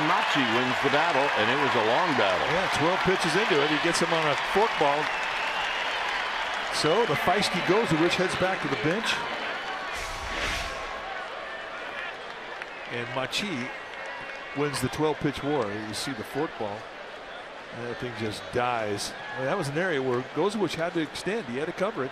Jean Machi wins the battle, and it was a long battle. Yeah, 12 pitches into it. He gets him on a forkball. So the feisty Gosewisch heads back to the bench. And Machi wins the 12-pitch war. You see the forkball. And that thing just dies. Well, that was an area where Gosewisch had to extend. He had to cover it.